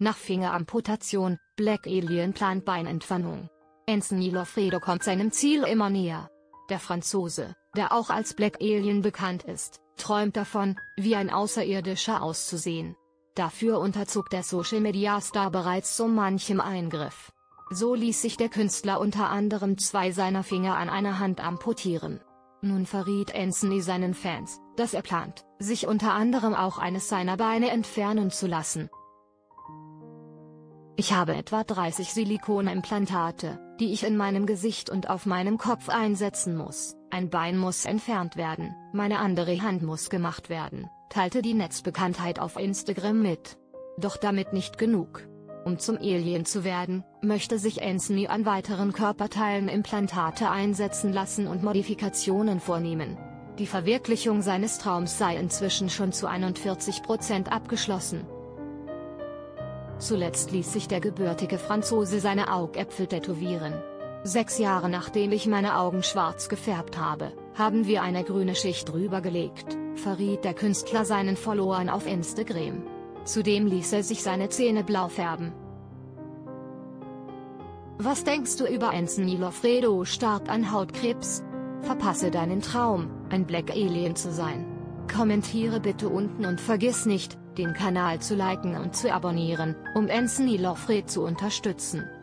Nach Fingeramputation, Black Alien plant Beinentfernung. Anthony Loffredo kommt seinem Ziel immer näher. Der Franzose, der auch als Black Alien bekannt ist, träumt davon, wie ein Außerirdischer auszusehen. Dafür unterzog der Social-Media-Star bereits so manchem Eingriff. So ließ sich der Künstler unter anderem 2 seiner Finger an einer Hand amputieren. Nun verriet Anthony seinen Fans, dass er plant, sich unter anderem auch eines seiner Beine entfernen zu lassen. Ich habe etwa 30 Silikonimplantate, die ich in meinem Gesicht und auf meinem Kopf einsetzen muss. Ein Bein muss entfernt werden, meine andere Hand muss gemacht werden, teilte die Netzbekanntheit auf Instagram mit. Doch damit nicht genug. Um zum Alien zu werden, möchte sich Anthony an weiteren Körperteilen Implantate einsetzen lassen und Modifikationen vornehmen. Die Verwirklichung seines Traums sei inzwischen schon zu 41% abgeschlossen. Zuletzt ließ sich der gebürtige Franzose seine Augäpfel tätowieren. 6 Jahre nachdem ich meine Augen schwarz gefärbt habe, haben wir eine grüne Schicht drüber gelegt, verriet der Künstler seinen Followern auf Instagram. Zudem ließ er sich seine Zähne blau färben. Was denkst du über Anthony Loffredo starb an Hautkrebs? Verpasse deinen Traum, ein Black Alien zu sein. Kommentiere bitte unten und vergiss nicht, den Kanal zu liken und zu abonnieren, um Anthony Loffredo zu unterstützen.